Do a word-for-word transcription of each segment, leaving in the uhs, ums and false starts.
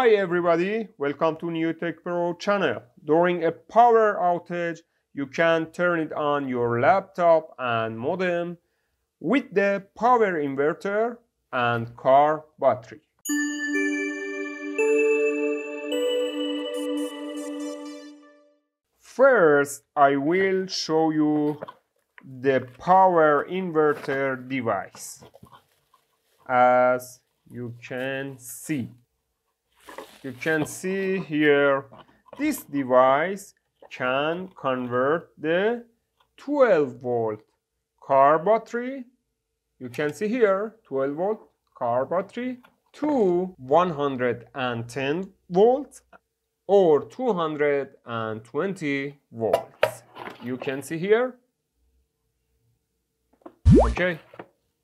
Hi everybody, welcome to New Tec Pro channel. During a power outage, you can turn it on your laptop and modem with the power inverter and car battery. First, I will show you the power inverter device. As you can see. You can see here, this device can convert the twelve volt car battery, you can see here, twelve volt car battery to one hundred ten volts or two hundred twenty volts. You can see here. Okay,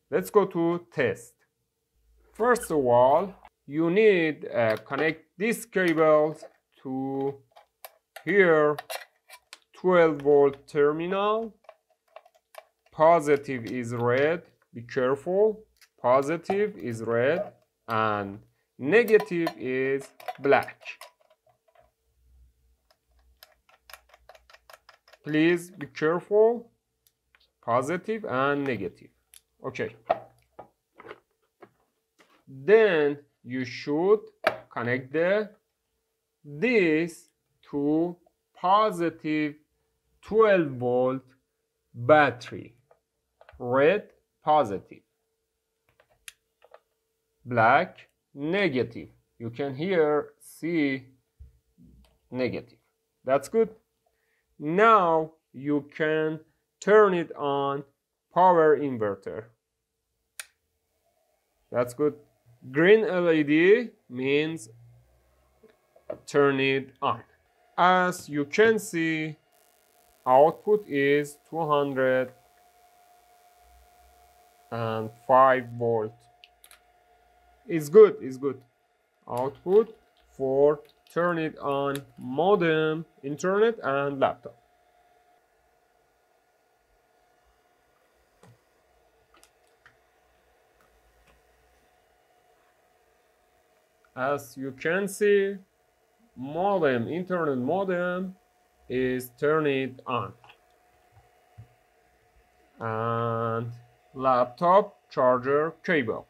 let's go to test. First of all, you need uh, connect this cable to here twelve volt terminal. Positive is red, be careful, positive is red and negative is black. Please be careful, positive and negative. Okay, then you should connect the this to positive twelve volt battery. Red positive, black negative. You can here see negative. That's good. Now you can turn it on power inverter. That's good. Green L E D means turn it on. As you can see, output is two hundred five volt. It's good, it's good. Output for turn it on modem, internet and laptop. As you can see, modem, internet modem is turn it on. And laptop charger cable.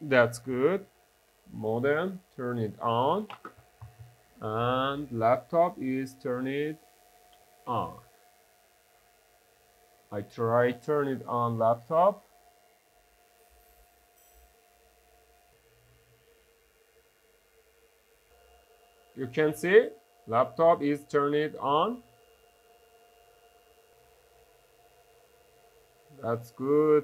That's good. Modem, turn it on. And laptop is turn it on. I try turn it on laptop. You can see laptop is turned it on. That's good.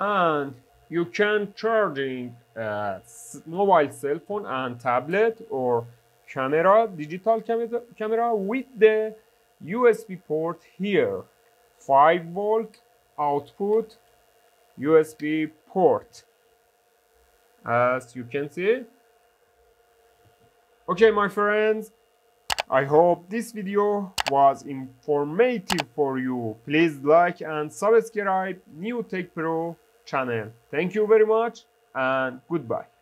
And you can charging a mobile cell phone and tablet or camera, digital camera, camera with the U S B port here. five volt output. U S B port, as you can see. Okay, my friends, I hope this video was informative for you. Please like and subscribe New Tec Pro channel. Thank you very much and goodbye.